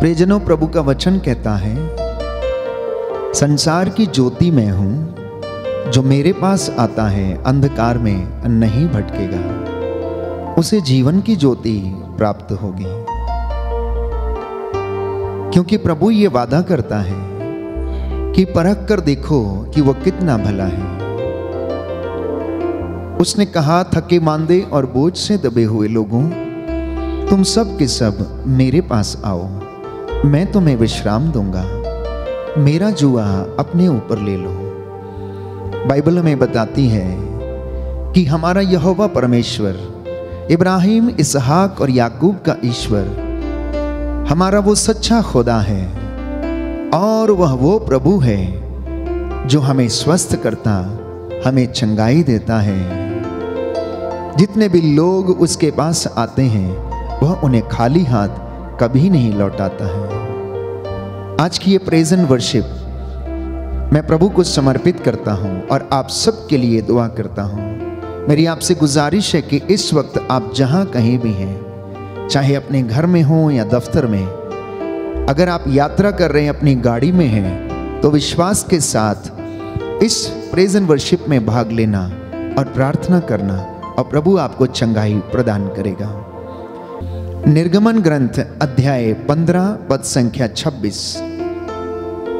प्रियजनों, प्रभु का वचन कहता है, संसार की ज्योति मैं हूं, जो मेरे पास आता है अंधकार में नहीं भटकेगा, उसे जीवन की ज्योति प्राप्त होगी। क्योंकि प्रभु ये वादा करता है कि परख कर देखो कि वह कितना भला है। उसने कहा, थके मांदे और बोझ से दबे हुए लोगों, तुम सब के सब मेरे पास आओ, मैं तुम्हें विश्राम दूंगा, मेरा जुआ अपने ऊपर ले लो। बाइबल हमें बताती है कि हमारा यहोवा परमेश्वर, इब्राहिम, इसहाक और याकूब का ईश्वर, हमारा वो सच्चा खुदा है और वह वो प्रभु है जो हमें स्वस्थ करता, हमें चंगाई देता है। जितने भी लोग उसके पास आते हैं वह उन्हें खाली हाथ कभी नहीं लौटाता है। आज की ये प्रेज एंड वर्शिप मैं प्रभु को समर्पित करता हूँ और आप सब के लिए दुआ करता हूँ। मेरी आपसे गुजारिश है कि इस वक्त आप जहाँ कहीं भी हैं, चाहे अपने घर में हों या दफ्तर में, अगर आप यात्रा कर रहे हैं, अपनी गाड़ी में हैं, तो विश्वास के साथ इस प्रेज एंड वर्शिप में भाग लेना और प्रार्थना करना, और प्रभु आपको चंगाई प्रदान करेगा। निर्गमन ग्रंथ अध्याय 15 पद संख्या 26,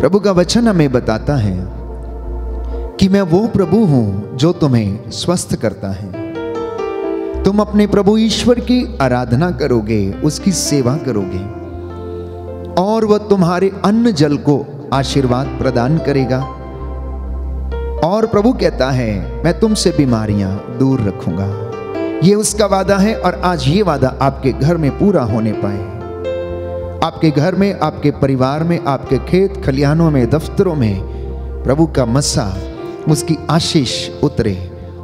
प्रभु का वचन हमें बताता है कि मैं वो प्रभु हूं जो तुम्हें स्वस्थ करता है। तुम अपने प्रभु ईश्वर की आराधना करोगे, उसकी सेवा करोगे, और वह तुम्हारे अन्न जल को आशीर्वाद प्रदान करेगा। और प्रभु कहता है, मैं तुमसे बीमारियां दूर रखूंगा। ये उसका वादा है और आज ये वादा आपके घर में पूरा होने पाए, आपके घर में, आपके परिवार में, आपके खेत खलिहानों में, दफ्तरों में प्रभु का मस्सा, उसकी आशीष उतरे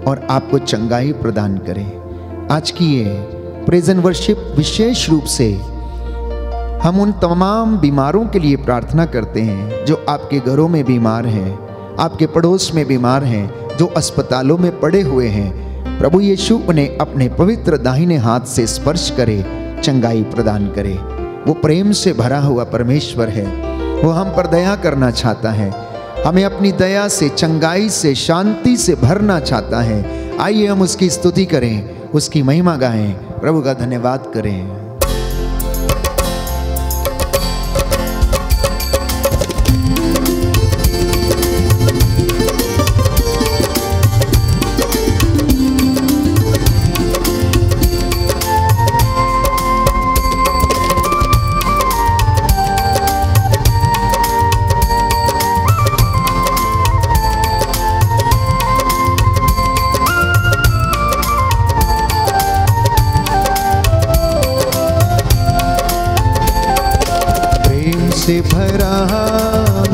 और आपको चंगाई प्रदान करे। आज की ये प्रेज एंड वर्शिप विशेष रूप से हम उन तमाम बीमारों के लिए प्रार्थना करते हैं जो आपके घरों में बीमार हैं, आपके पड़ोस में बीमार हैं, जो अस्पतालों में पड़े हुए हैं। प्रभु यीशु उन्हें अपने पवित्र दाहिने हाथ से स्पर्श करे, चंगाई प्रदान करे। वो प्रेम से भरा हुआ परमेश्वर है, वो हम पर दया करना चाहता है, हमें अपनी दया से, चंगाई से, शांति से भरना चाहता है। आइए हम उसकी स्तुति करें, उसकी महिमा गाएं, प्रभु का धन्यवाद करें। से भरा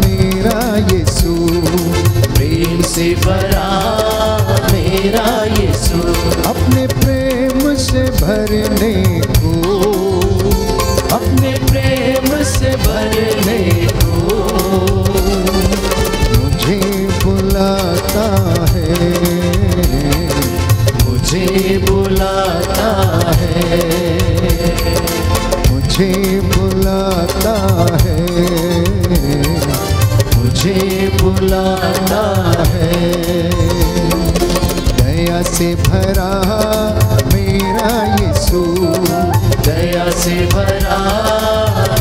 मेरा यीशु, प्रेम से भरा मेरा यीशु, अपने प्रेम से भरने को, अपने प्रेम से भरने को मुझे बुलाता है, मुझे बुलाता है, मुझे बुलाता है, मुझे बुलाता है। दया से भरा मेरा यीशु, दया से भरा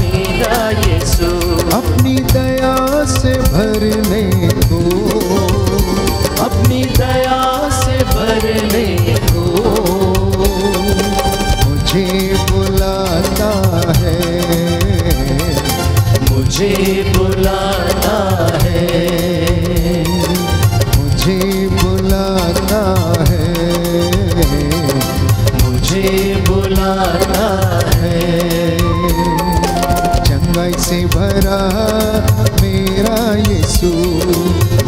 मेरा यीशु, अपनी दया से भरने को, अपनी दया से भरने को मुझे बुलाता है, मुझे बुलाता है, मुझे बुलाता है, मुझे बुलाता है। चंगाई से भरा मेरा यीशु,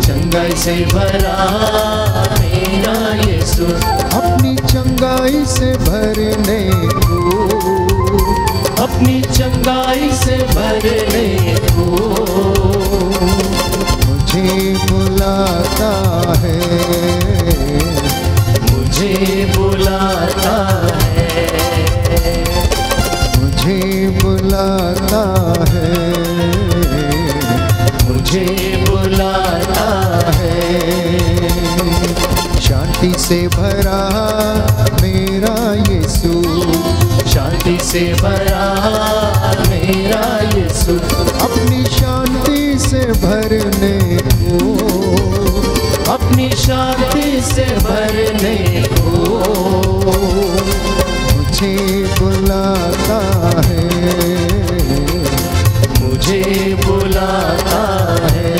चंगाई से भरा मेरा यीशु, अपनी चंगाई से भरने को, अपनी चंगाई से भरने को मुझे बुलाता है, मुझे बुलाता है, मुझे बुलाता है। से भरा मेरा यीशु, अपनी शांति से भरने को, अपनी शांति से भरने को मुझे बुलाता है, मुझे बुलाता है,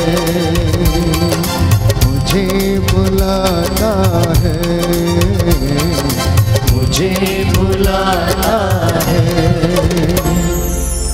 मुझे बुलाता है, मुझे बुलाता है।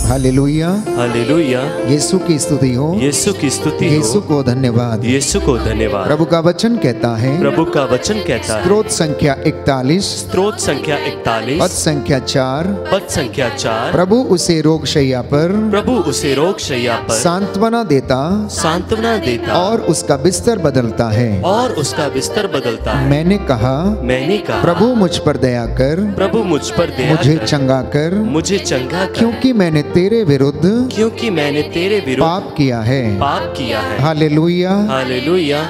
हालेलुया, हालेलुया, यीशु की स्तुति हो, यीशु की स्तुति हो, यीशु को धन्यवाद, यीशु को धन्यवाद। प्रभु का वचन कहता है, प्रभु का वचन कहता है, स्त्रोत संख्या 41, स्त्रोत संख्या 41, पद संख्या 4, पद संख्या 4। प्रभु उसे रोग शैया पर, प्रभु उसे रोग शैया पर सांत्वना देता, सांत्वना देता और उसका बिस्तर बदलता है, और उसका बिस्तर बदलता है। मैंने कहा, मैंने कहा, प्रभु मुझ पर दया कर, प्रभु मुझ पर दया, मुझे चंगा कर, मुझे चंगा, क्योंकि मैंने तेरे विरुद्ध, क्योंकि मैंने तेरे विरुद्ध पाप किया है, पाप किया है। Hallelujah, hallelujah.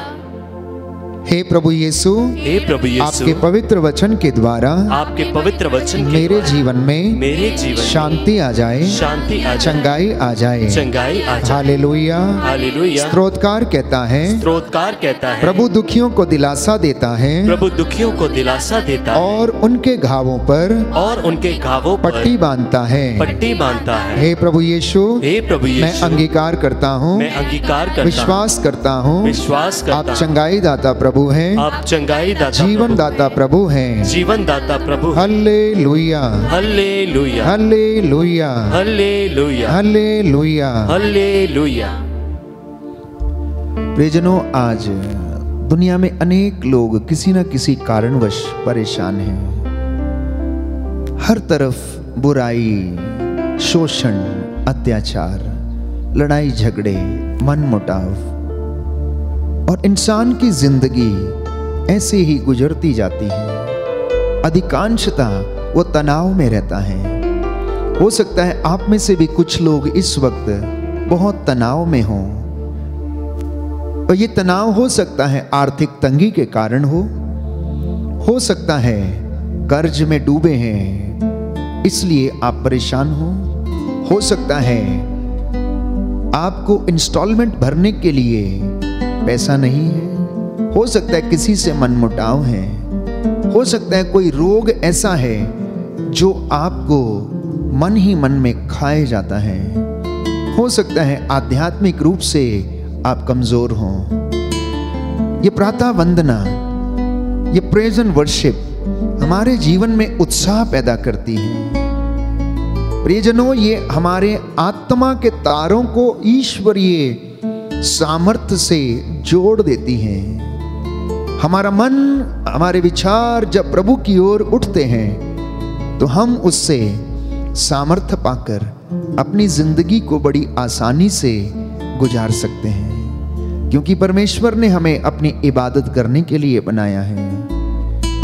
हे प्रभु यीशु, हे प्रभु यीशु, आपके पवित्र वचन के द्वारा, आपके पवित्र वचन मेरे जीवन में, मेरे जीवन शांति आ जाए, शांति आ जाए, चंगाई आ जाए, चंगाई आ जाए। Hallelujah, hallelujah. स्त्रोतकार कहता है, स्त्रोतकार कहता है, प्रभु दुखियों को दिलासा देता है, प्रभु दुखियों को दिलासा देता है और उनके घावों पर, और उनके घावों पर पट्टी बांधता है, पट्टी बांधता है। हे प्रभु यीशु, हे प्रभु यीशु, मैं अंगीकार करता हूँ, मैं अंगीकार करता हूँ, विश्वास करता हूँ, विश्वास करता, आप चंगाई दाता प्रभु हैं, आप चंगाई दाता, जीवन दाता प्रभु हैं, जीवन दाता प्रभु। Hallelujah, hallelujah, hallelujah, hallelujah, hallelujah, hallelujah. प्रियजनों, आज दुनिया में अनेक लोग किसी न किसी कारणवश परेशान हैं। हर तरफ बुराई, शोषण, अत्याचार, लड़ाई झगड़े, मनमुटाव, और इंसान की जिंदगी ऐसे ही गुजरती जाती है। अधिकांशता वो तनाव में रहता है। हो सकता है आप में से भी कुछ लोग इस वक्त बहुत तनाव में हों, और ये तनाव हो सकता है आर्थिक तंगी के कारण हो सकता है कर्ज में डूबे हैं इसलिए आप परेशान हो सकता है आपको इंस्टॉलमेंट भरने के लिए पैसा नहीं है, हो सकता है किसी से मनमुटाव है, हो सकता है कोई रोग ऐसा है जो आपको मन ही मन में खाए जाता है, हो सकता है आध्यात्मिक रूप से आप कमजोर हों। ये प्रातः वंदना, ये प्रेज एंड वर्शिप हमारे जीवन में उत्साह पैदा करती है। प्रियजनों, ये हमारे आत्मा के तारों को ईश्वरीय सामर्थ्य से जोड़ देती हैं। हमारा मन, हमारे विचार जब प्रभु की ओर उठते हैं तो हम उससे सामर्थ्य पाकर अपनी जिंदगी को बड़ी आसानी से गुजार सकते हैं, क्योंकि परमेश्वर ने हमें अपनी इबादत करने के लिए बनाया है।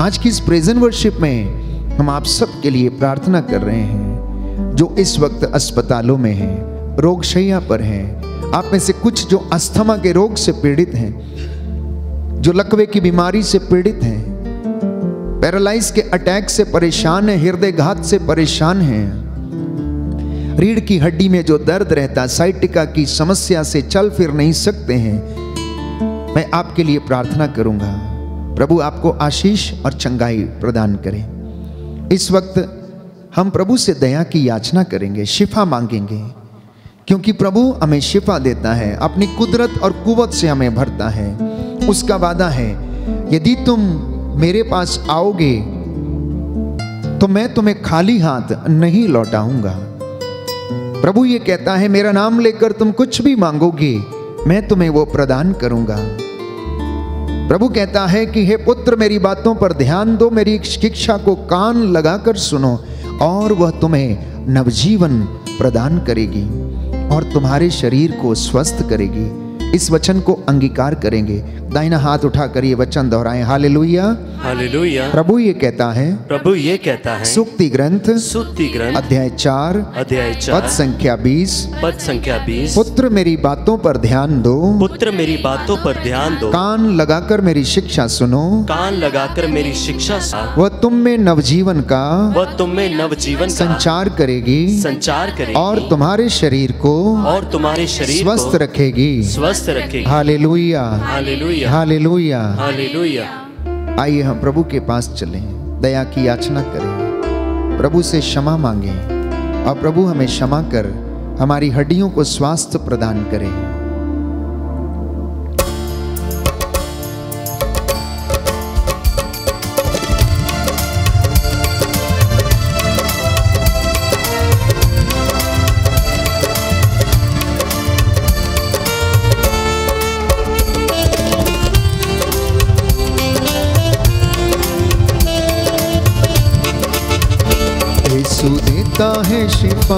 आज की इस प्रेज एंड वर्शिप में हम आप सब के लिए प्रार्थना कर रहे हैं जो इस वक्त अस्पतालों में हैं, रोगशैया पर हैं। आप में से कुछ जो अस्थमा के रोग से पीड़ित हैं, जो लकवे की बीमारी से पीड़ित हैं, पैरालाइज के अटैक से परेशान हैं, हृदय घात से परेशान हैं, रीढ़ की हड्डी में जो दर्द रहता है, साइटिका की समस्या से चल फिर नहीं सकते हैं, मैं आपके लिए प्रार्थना करूंगा। प्रभु आपको आशीष और चंगाई प्रदान करे। इस वक्त हम प्रभु से दया की याचना करेंगे, शिफा मांगेंगे, क्योंकि प्रभु हमें शिफा देता है, अपनी कुदरत और कुवत से हमें भरता है। उसका वादा है, यदि तुम मेरे पास आओगे तो मैं तुम्हें खाली हाथ नहीं लौटाऊंगा। प्रभु ये कहता है, मेरा नाम लेकर तुम कुछ भी मांगोगे मैं तुम्हें वो प्रदान करूंगा। प्रभु कहता है कि हे पुत्र, मेरी बातों पर ध्यान दो, मेरी शिक्षा को कान लगाकर सुनो, और वह तुम्हें नवजीवन प्रदान करेगी और तुम्हारे शरीर को स्वस्थ करेगी। इस वचन को अंगीकार करेंगे, दाहिना हाथ उठाकर ये वचन दोहराएं, हालेलुया हालेलुया। प्रभु ये कहता है, प्रभु ये कहता है, सुक्ति ग्रंथ अध्याय 4 पद संख्या 20, पुत्र मेरी बातों पर ध्यान दो, पुत्र मेरी बातों पर ध्यान दो, कान लगाकर मेरी शिक्षा सुनो, कान लगाकर मेरी शिक्षा सुनो, वह तुम में नवजीवन का संचार करेगी और तुम्हारे शरीर को स्वस्थ रखेगी हालेलुया हालेलुया हालेलुया हालेलुया। आइए हम प्रभु के पास चलें, दया की याचना करें, प्रभु से क्षमा मांगें और प्रभु हमें क्षमा कर हमारी हड्डियों को स्वास्थ्य प्रदान करें। शिफा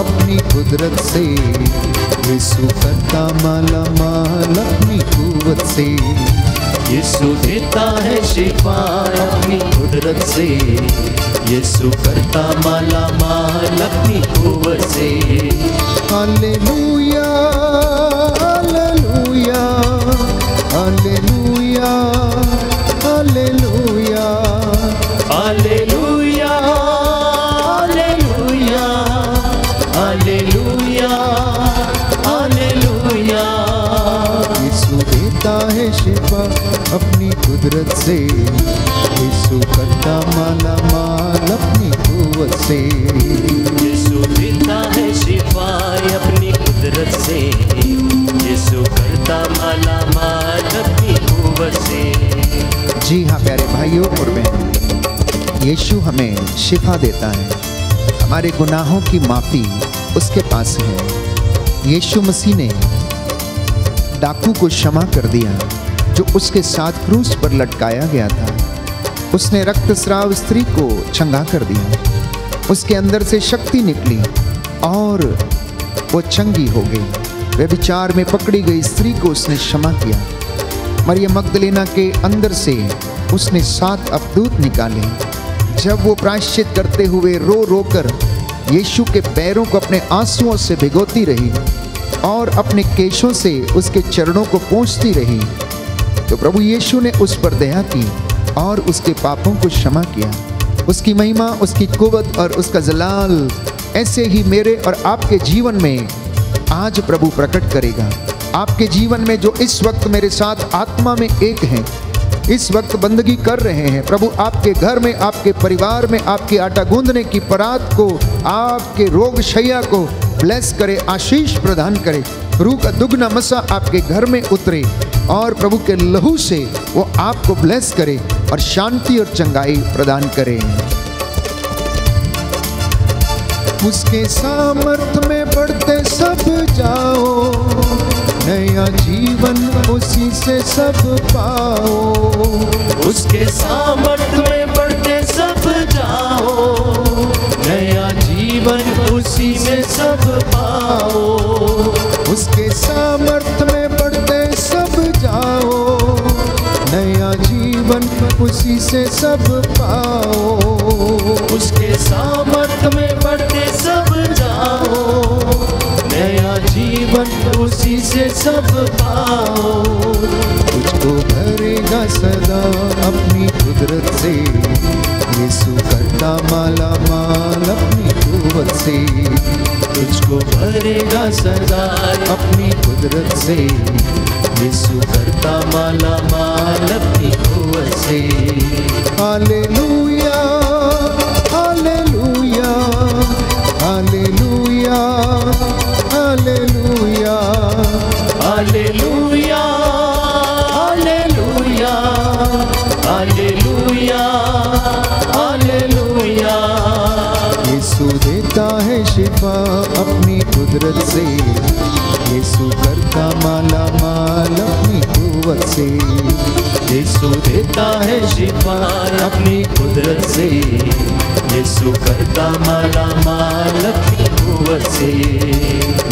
अपनी कुदरत से, यीशु करता माला माल अपनी कुवत से, यीशु देता है शिफा अपनी कुदरत से, यीशु करता माला माल अपनी कुवत से। Hallelujah hallelujah hallelujah hallelujah hallelujah शिफा अपनी कुदरत से, यीशु करता माला माल अपनी कुवत से, यीशु देता है शिफा अपनी कुदरत से, यीशु करता माला माल अपनी कुवत से। जी हाँ प्यारे भाइयों और बहनों, यीशु हमें शिफा देता है, हमारे गुनाहों की माफ़ी उसके पास है। यीशु मसीह ने डाकू को क्षमा कर दिया जो उसके साथ क्रूस पर लटकाया गया था, उसने रक्तस्राव स्त्री को चंगा कर दिया, उसके अंदर से शक्ति निकली और वो चंगी हो गई। व्यभिचार में पकड़ी गई स्त्री को उसने क्षमा किया, मरियम मगदलेना के अंदर से उसने 7 अवदूत निकाले। जब वो प्रायश्चित करते हुए रो रोकर यीशु के पैरों को अपने आंसुओं से भिगोती रही और अपने केशों से उसके चरणों को पोंछती रही, तो प्रभु यीशु ने उस पर दया की और उसके पापों को क्षमा किया। उसकी महिमा, उसकी कुवत और उसका जलाल ऐसे ही मेरे और आपके जीवन में आज प्रभु प्रकट करेगा। आपके जीवन में जो इस वक्त मेरे साथ आत्मा में एक हैं, इस वक्त बंदगी कर रहे हैं, प्रभु आपके घर में, आपके परिवार में, आपके आटा गूंदने की परात को, आपके रोगशैया को ब्लेस करे, आशीष प्रदान करे। रूह का दुगना मसा आपके घर में उतरे और प्रभु के लहू से वो आपको ब्लेस करे और शांति और चंगाई प्रदान करे। उसके सामर्थ में बढ़ते सब जाओ, नया जीवन उसी से सब पाओ, उसके सामर्थ में बढ़ते सब जाओ, नया जीवन उसी से सब पाओ, उसके सामर्थ में बढ़ते सब जाओ, नया जीवन उसी से सब पाओ, उसके सामर्थ में बढ़ते सब जाओ, नया जीवन उसी से सब पाओ। तुझको भरेगा सदा अपनी कुदरत से, यीशु करता माला माल अपनी कुवत से, तुझको भरेगा सदा अपनी कुदरत से, यीशु करता माला माल अपनी कुवत से। Hallelujah hallelujah hallelujah hallelujah hallelujah hallelujah hallelujah hallelujah. यीशु देता है शिफा अपनी कुदरत से, यीशु करता माला माल अपनी कुवत से, यीशु देता है शिफा अपनी कुदरत से, यीशु करता माला माल अपनी कुवत से,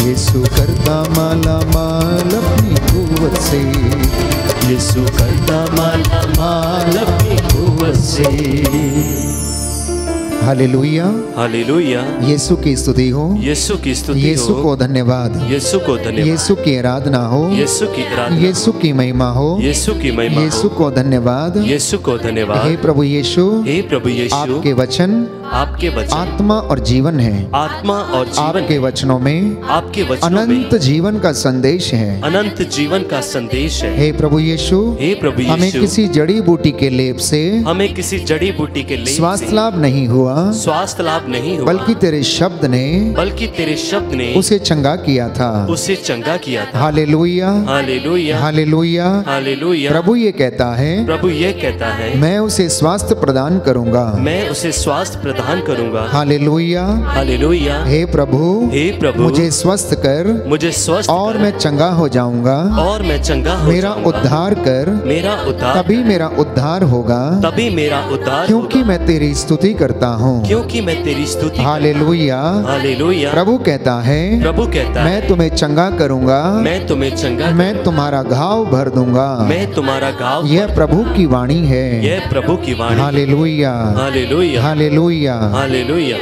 यीशु करता माला माल अपनी कुवत से, यीशु करता माला माल अपनी कुवत से। Hallelujah hallelujah. यीशु की स्तुति हो, यीशु की स्तुति हो, यीशु को धन्यवाद, यीशु को धन्यवाद, यीशु की आराधना हो, यीशु की आराधना, यीशु की महिमा हो, यीशु की महिमा, यीशु को धन्यवाद, यीशु को धन्यवाद। हे प्रभु यीशु, हे प्रभु यीशु, आपके वचन, आपके वचन आत्मा और जीवन है, आत्मा और जीवन, आपके वचनों में, आपके वचनों अनंत जीवन का संदेश है, अनंत जीवन का संदेश है। हे प्रभु यीशु, हे प्रभु यीशु, हमें किसी जड़ी बूटी के लेप से, हमें किसी जड़ी बूटी के लेप से स्वास्थ्य लाभ नहीं हुआ, स्वास्थ्य लाभ नहीं हुआ, बल्कि तेरे शब्द ने, बल्कि तेरे शब्द ने उसे चंगा किया था, उसे चंगा किया था। Hallelujah hallelujah hallelujah hallelujah. प्रभु ये कहता है, प्रभु ये कहता है, मैं उसे स्वास्थ्य प्रदान करूंगा, मैं उसे स्वास्थ्य दान करूंगा। Hallelujah hallelujah. हे प्रभु, हे प्रभु, मुझे स्वस्थ कर, मुझे स्वस्थ और मैं चंगा हो जाऊंगा, और मैं चंगा हो, मेरा उद्धार कर, मेरा उद्धार, तभी मेरा उद्धार होगा, तभी मेरा उद्धार, क्योंकि मैं तेरी स्तुति करता हूँ, क्योंकि मैं तेरी स्तुति। Hallelujah hallelujah. प्रभु कहता है, प्रभु कहता है, मैं तुम्हें चंगा करूंगा, मैं तुम्हें चंगा, मैं तुम्हारा घाव भर दूंगा, मैं तुम्हारा घाव। यह प्रभु की वाणी है, यह प्रभु की वाणी। Hallelujah hallelujah hallelujah hallelujah.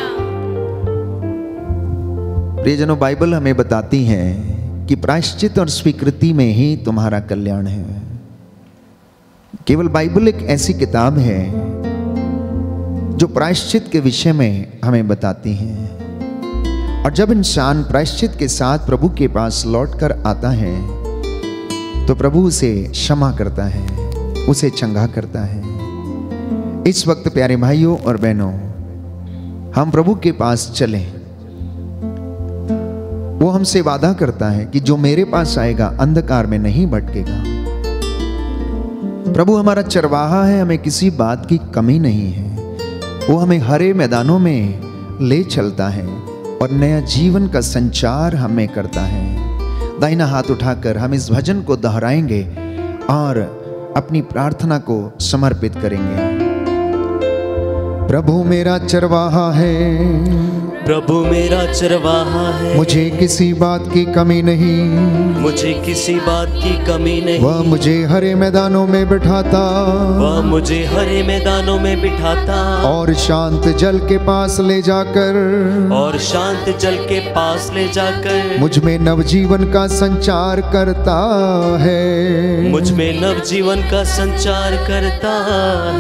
प्रियजनों, बाइबल हमें बताती है कि प्रायश्चित और स्वीकृति में ही तुम्हारा कल्याण है। केवल बाइबल एक ऐसी किताब है जो प्रायश्चित के विषय में हमें बताती है। और जब इंसान प्रायश्चित के साथ प्रभु के पास लौटकर आता है तो प्रभु उसे क्षमा करता है, उसे चंगा करता है। इस वक्त प्यारे भाइयों और बहनों, हम प्रभु के पास चलें। वो हमसे वादा करता है कि जो मेरे पास आएगा अंधकार में नहीं भटकेगा। प्रभु हमारा चरवाहा है, हमें किसी बात की कमी नहीं है। वो हमें हरे मैदानों में ले चलता है और नया जीवन का संचार हमें करता है। दाहिना हाथ उठाकर हम इस भजन को दोहराएंगे और अपनी प्रार्थना को समर्पित करेंगे। प्रभु मेरा चरवाहा है, प्रभु मेरा चरवाहा है, मुझे किसी बात की कमी नहीं, मुझे किसी बात की कमी नहीं। वह मुझे हरे मैदानों में बिठाता, वह मुझे हरे मैदानों में बिठाता, और शांत जल के पास ले जाकर, और शांत जल के पास ले जाकर, मुझ में नवजीवन का संचार करता है, मुझ में नवजीवन का संचार करता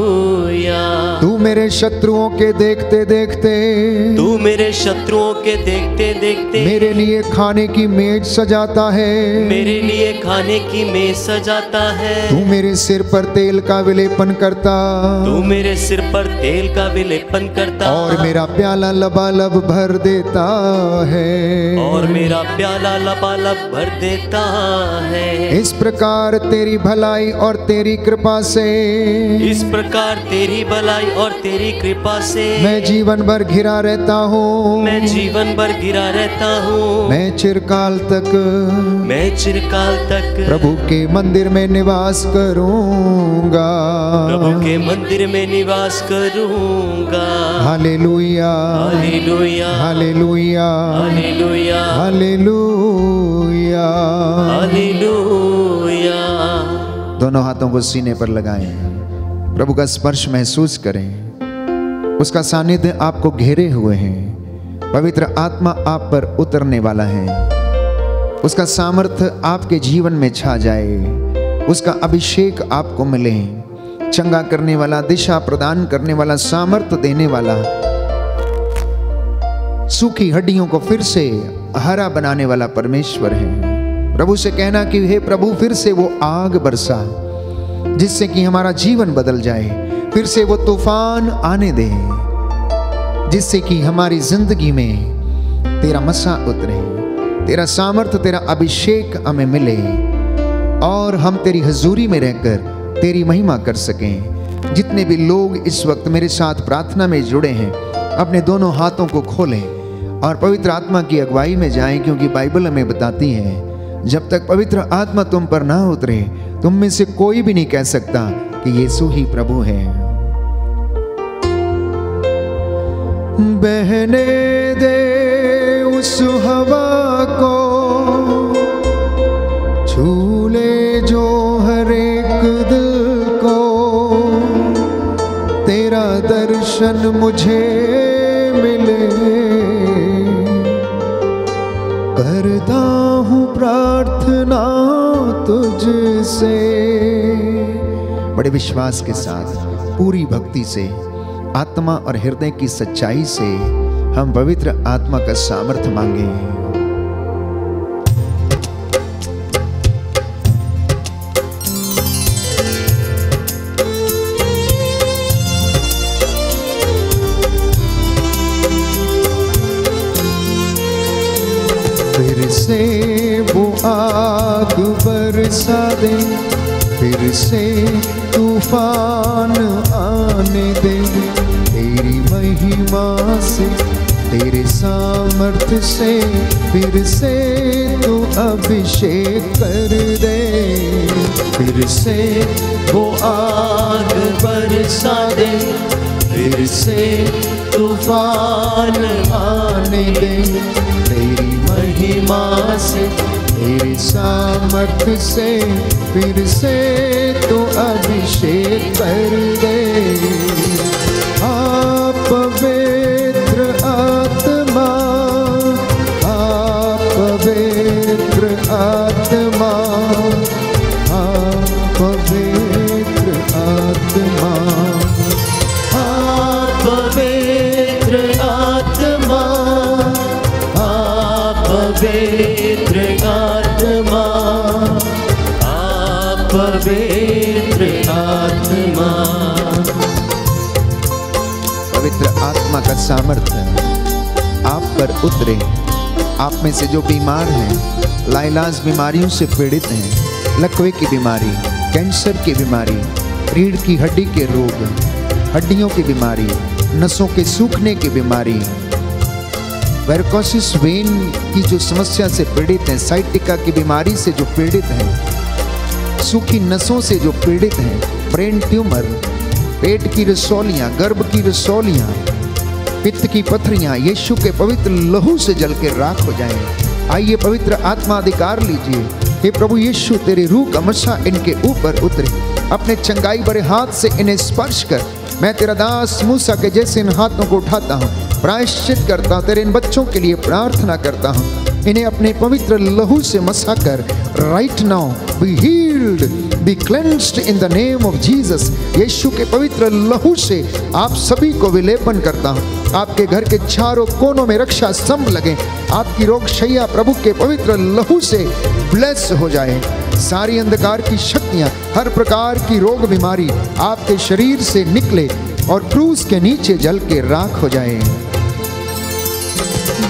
तू मेरे शत्रुओं के देखते देखते, तू मेरे शत्रुओं के देखते देखते, मेरे लिए खाने की मेज सजाता है, मेरे लिए खाने की मेज सजाता है। तू मेरे सिर पर तेल का विलेपन करता, तू मेरे सिर पर तेल का विलेपन करता, और मेरा प्याला लबालब भर देता है, और मेरा प्याला लबालब भर देता है। इस प्रकार तेरी भलाई और तेरी कृपा से, इस प्रकार तेरी भलाई और तेरी कृपा से, मैं जीवन भर घिरा रहता हूँ, मैं जीवन भर घिरा रहता हूँ। मैं चिरकाल तक, मैं चिरकाल तक प्रभु के मंदिर में निवास करूँगा, प्रभु के मंदिर में निवास करूँगा। Hallelujah hallelujah hallelujah hallelujah hallelujah hallelujah. दोनों हाथों को सीने पर लगाएं, प्रभु का स्पर्श महसूस करें। उसका सानिध्य आपको घेरे हुए हैं, पवित्र आत्मा आप पर उतरने वाला है, उसका सामर्थ्य आपके जीवन में छा जाए, उसका अभिषेक आपको मिले। चंगा करने वाला, दिशा प्रदान करने वाला, सामर्थ्य देने वाला, सूखी हड्डियों को फिर से हरा बनाने वाला परमेश्वर है। प्रभु से कहना कि हे प्रभु फिर से वो आग बरसा जिससे कि हमारा जीवन बदल जाए, फिर से वो तूफान आने दे जिससे कि हमारी जिंदगी में तेरा मसा उतरे, तेरा सामर्थ्य, तेरा अभिषेक हमें मिले और हम तेरी हजूरी में रहकर तेरी महिमा कर सकें। जितने भी लोग इस वक्त मेरे साथ प्रार्थना में जुड़े हैं अपने दोनों हाथों को खोलें और पवित्र आत्मा की अगुवाई में जाएं, क्योंकि बाइबल हमें बताती है जब तक पवित्र आत्मा तुम पर ना उतरे तुम में से कोई भी नहीं कह सकता कि यीशु ही प्रभु है। बहने दे उस हवा को, छूले जो हर एक दिल को, तेरा दर्शन मुझे मिले। करता हूँ प्रार्थना तुझसे, बड़े विश्वास के साथ, पूरी भक्ति से, आत्मा और हृदय की सच्चाई से हम पवित्र आत्मा का सामर्थ्य मांगे। फिर से वो आग बरसा दे, फिर से तूफान आने दे, तेरी महिमा से, तेरे सामर्थ्य से, फिर से तू अभिषेक कर दे। फिर से वो आग बरसा दे, फिर से तूफान आने दे, तेरी महिमा से, तेरे सामर्थ्य से, फिर से तो अभिषेक कर दे। आप पवित्र आत्मा, आप पवित्र आत्मा, आप पवित्र आत्मा, आप पवित्र आत्मा, आप पवित्र आत्मा, आप पवित्र आत्मा। पवित्र आत्मा का सामर्थ्य आप पर उतरे। आप में से जो बीमार हैं, लाइलाज बीमारियों से पीड़ित हैं, लकवे की बीमारी, कैंसर की बीमारी, रीढ़ की हड्डी के रोग, हड्डियों की बीमारी, नसों के सूखने की बीमारी, वेरकोसिस वेन की जो समस्या से पीड़ित हैं, साइटिका की बीमारी से जो पीड़ित हैं, सूखी नसों से जो पीड़ित हैं, ब्रेन ट्यूमर, पेट की रसौलियाँ, गर्भ की रसौलियाँ, पित्त की पथरियाँ, यीशु के पवित्र लहू से जल के राख हो जाएं। आइए पवित्र आत्मा अधिकार लीजिए। हे प्रभु यीशु तेरे रूह का मसा इनके ऊपर उतरे। अपने चंगाई भरे हाथ से इन्हें स्पर्श कर। मैं तेरा दास मूसा के जैसे इन हाथों को उठाता हूँ, प्रायश्चित करता हूँ, तेरे इन बच्चों के लिए प्रार्थना करता हूँ। इन्हें अपने पवित्र लहू से मसा कर। Right now be healed, be cleansed in the name of Jesus. यीशु के पवित्र लहू से आप सभी को विलेपन करता हूँ। आपके घर के चारों कोनों में रक्षा स्तंभ लगे। आपकी रोगशैया प्रभु के पवित्र लहू से ब्लेस हो जाए। सारी अंधकार की शक्तियाँ, हर प्रकार की रोग बीमारी आपके शरीर से निकले और क्रूस के नीचे जल के राख हो जाए।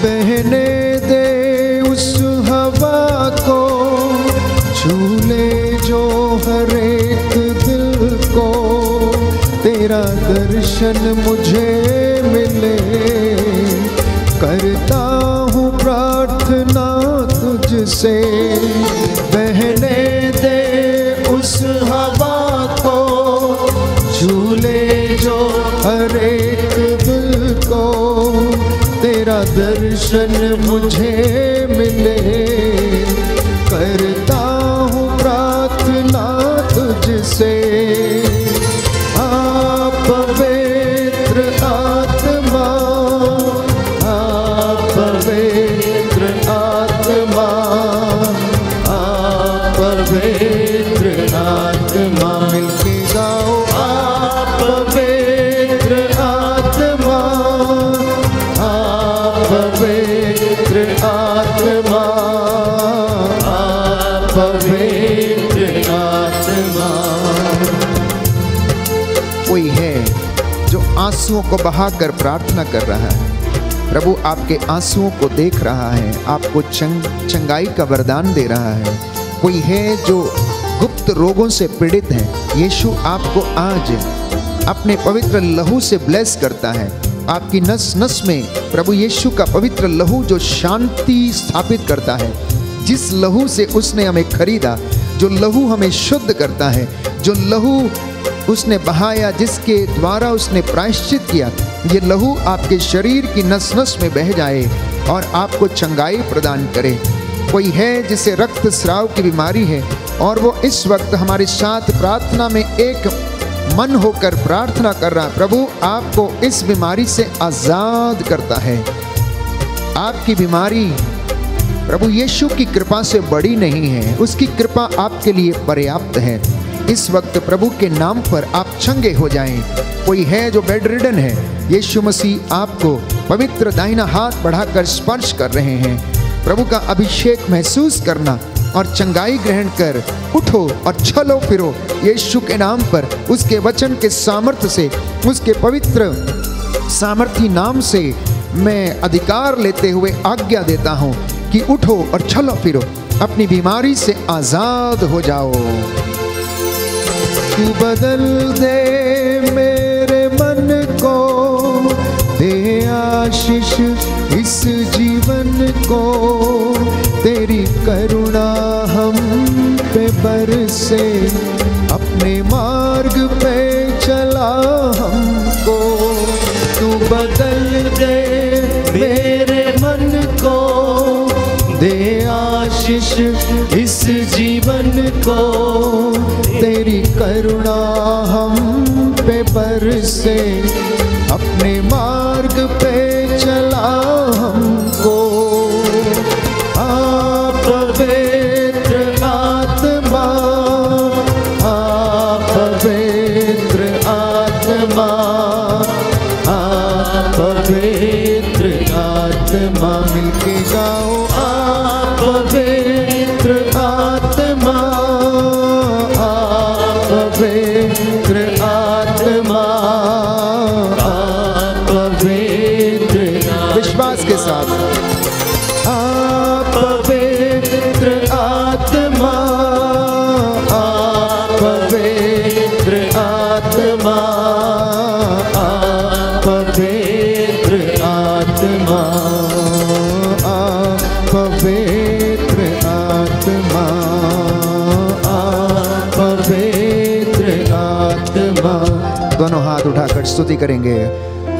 बहने दे उस हवा को, झूले जो हर एक दिल को, तेरा दर्शन मुझे मिले। करता हूँ प्रार्थना तुझसे, बहने दे उस हवा को, झूले जो हर एक दिल को, तेरा दर्शन मुझे मिले। करता हूँ प्रार्थना तुझसे। आप पवित्र आत्मा, आप पवित्र आत्मा, आप पवित्र आत्मा, मिलके गाओ आप पवित्र आत्मा, आप पवित्र आत्मा। आंसुओं को बहाकर प्रार्थना कर रहा है। प्रभु आपके आंसुओं को देख रहा है, आपको चंगाई का वरदान दे रहा है। कोई है जो गुप्त रोगों से पीड़ित है, यीशु आपको आज अपने पवित्र लहू से ब्लेस करता है। आपकी नस नस में प्रभु यीशु का पवित्र लहू जो शांति स्थापित करता है, जिस लहू से उसने हमें खरीदा, जो लहू हमें शुद्ध करता है, जो लहू उसने बहाया, जिसके द्वारा उसने प्रायश्चित किया, ये लहू आपके शरीर की नस नस में बह जाए और आपको चंगाई प्रदान करे। कोई है जिसे रक्त स्राव की बीमारी है और वो इस वक्त हमारे साथ प्रार्थना में एक मन होकर प्रार्थना कर रहा है, प्रभु आपको इस बीमारी से आज़ाद करता है। आपकी बीमारी प्रभु यीशु की कृपा से बड़ी नहीं है, उसकी कृपा आपके लिए पर्याप्त है। इस वक्त प्रभु के नाम पर आप चंगे हो जाएं। कोई है जो बेड रिडन है, यीशु मसीह आपको पवित्र दाहिना हाथ बढ़ाकर स्पर्श कर रहे हैं। प्रभु का अभिषेक महसूस करना और चंगाई ग्रहण कर उठो और चलो फिरो यीशु के नाम पर, उसके वचन के सामर्थ्य से, उसके पवित्र सामर्थी नाम से मैं अधिकार लेते हुए आज्ञा देता हूँ कि उठो और चलो फिरो, अपनी बीमारी से आज़ाद हो जाओ। तू बदल दे मेरे मन को, दे आशीष इस जीवन को, तेरी करुणा हम पे बरसे, अपने मार्ग पे चला हमको। तू बदल दे मेरे मन को, दे आशीष इस जीवन को, तेरी करुणा हम पे बरसे, अपने मार्ग पे चला हमको। स्तुति करेंगे।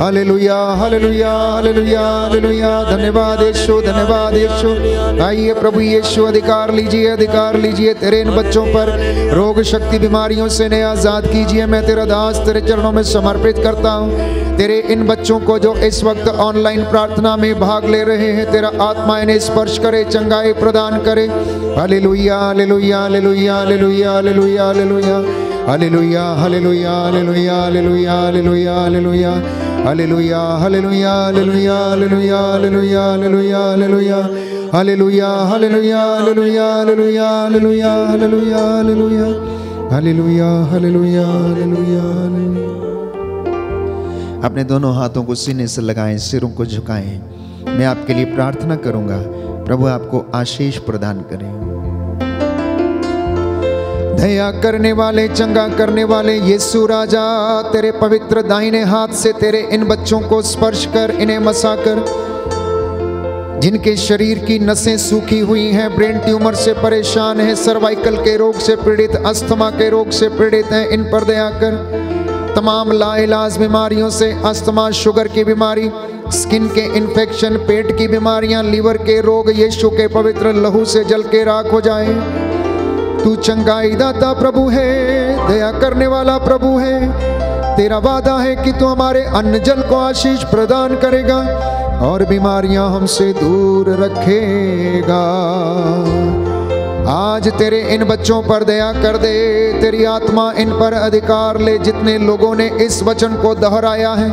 Hallelujah hallelujah hallelujah hallelujah. धन्यवाद यीशु, धन्यवाद यीशु। आइए प्रभु यीशु अधिकार लीजिए, अधिकार लीजिए तेरे इन बच्चों पर। रोग शक्ति बीमारियों से ने आज़ाद कीजिए। मैं तेरा दास तेरे चरणों में समर्पित करता हूँ तेरे इन बच्चों को जो इस वक्त ऑनलाइन प्रार्थना में भाग ले रहे हैं। तेरा आत्मा इन्हें स्पर्श करे, चंगाई प्रदान करे। Hallelujah hallelujah hallelujah hallelujah hallelujah hallelujah hallelujah hallelujah hallelujah hallelujah hallelujah hallelujah hallelujah hallelujah hallelujah hallelujah hallelujah hallelujah hallelujah hallelujah hallelujah hallelujah hallelujah hallelujah hallelujah hallelujah hallelujah hallelujah hallelujah. अपने दोनों हाथों को सीने से लगाएं, सिरों को झुकाएं। मैं आपके लिए प्रार्थना करूंगा, प्रभु आपको आशीष प्रदान करें। दया करने वाले, चंगा करने वाले यीशु राजा, तेरे पवित्र दाहिने हाथ से तेरे इन बच्चों को स्पर्श कर, इन्हें मसा कर। जिनके शरीर की नसें सूखी हुई हैं, ब्रेन ट्यूमर से परेशान हैं, सर्वाइकल के रोग से पीड़ित, अस्थमा के रोग से पीड़ित हैं, इन पर दया कर। तमाम लाइलाज बीमारियों से, अस्थमा, शुगर की बीमारी, स्किन के इन्फेक्शन, पेट की बीमारियां, लीवर के रोग, यीशु के पवित्र लहू से जल के राख हो जाए। तू चंगाई दाता प्रभु है, दया करने वाला प्रभु है। तेरा वादा है कि तू हमारे अन्नजन को आशीष प्रदान करेगा और बीमारियां हमसे दूर रखेगा। आज तेरे इन बच्चों पर दया कर दे, तेरी आत्मा इन पर अधिकार ले। जितने लोगों ने इस वचन को दोहराया है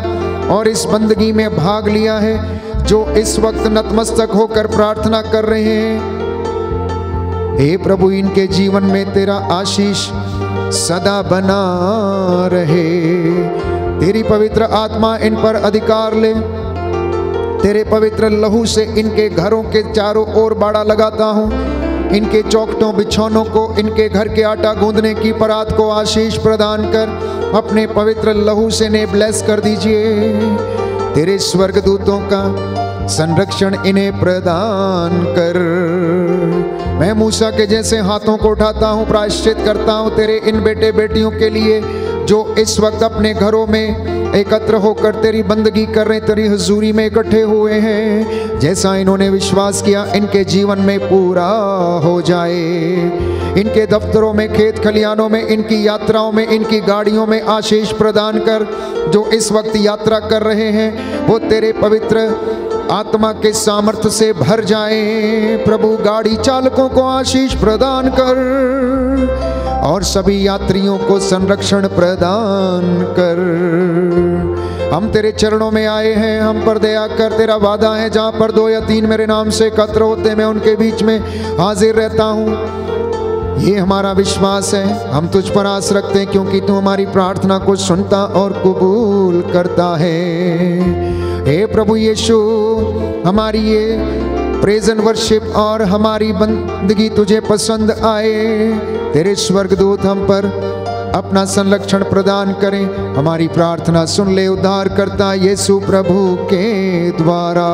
और इस बंदगी में भाग लिया है, जो इस वक्त नतमस्तक होकर प्रार्थना कर रहे हैं। हे प्रभु, इनके जीवन में तेरा आशीष सदा बना रहे। तेरी पवित्र आत्मा इन पर अधिकार ले। तेरे पवित्र लहू से इनके घरों के चारों ओर बाड़ा लगाता हूँ। इनके चौखटों बिछौनों को, इनके घर के आटा गूंदने की परात को आशीष प्रदान कर अपने पवित्र लहू से ने ब्लेस कर दीजिए। तेरे स्वर्गदूतों का संरक्षण इन्हें प्रदान कर। मैं मूसा के जैसे हाथों को उठाता हूँ, प्रायश्चित करता हूँ तेरे इन बेटे बेटियों के लिए जो इस वक्त अपने घरों में एकत्र होकर तेरी बंदगी कर रहे, तेरी हुजूरी में इकट्ठे हुए हैं। जैसा इन्होंने विश्वास किया इनके जीवन में पूरा हो जाए। इनके दफ्तरों में, खेत खलियानों में, इनकी यात्राओं में, इनकी गाड़ियों में आशीष प्रदान कर। जो इस वक्त यात्रा कर रहे हैं वो तेरे पवित्र आत्मा के सामर्थ्य से भर जाए। प्रभु, गाड़ी चालकों को आशीष प्रदान कर और सभी यात्रियों को संरक्षण प्रदान कर। हम तेरे चरणों में आए हैं, हम पर दया कर। तेरा वादा है, जहाँ पर दो या तीन मेरे नाम से एकत्र होते मैं उनके बीच में हाजिर रहता हूँ। ये हमारा विश्वास है, हम तुझ पर आस रखते हैं, क्योंकि तू हमारी प्रार्थना को सुनता और कबूल करता है। हे प्रभु यीशु, हमारी ये प्रेज एंड वर्शिप और हमारी बंदगी तुझे पसंद आए। तेरे स्वर्गदूत हम पर अपना संरक्षण प्रदान करें। हमारी प्रार्थना सुन ले उद्धारकर्ता यीशु प्रभु के द्वारा।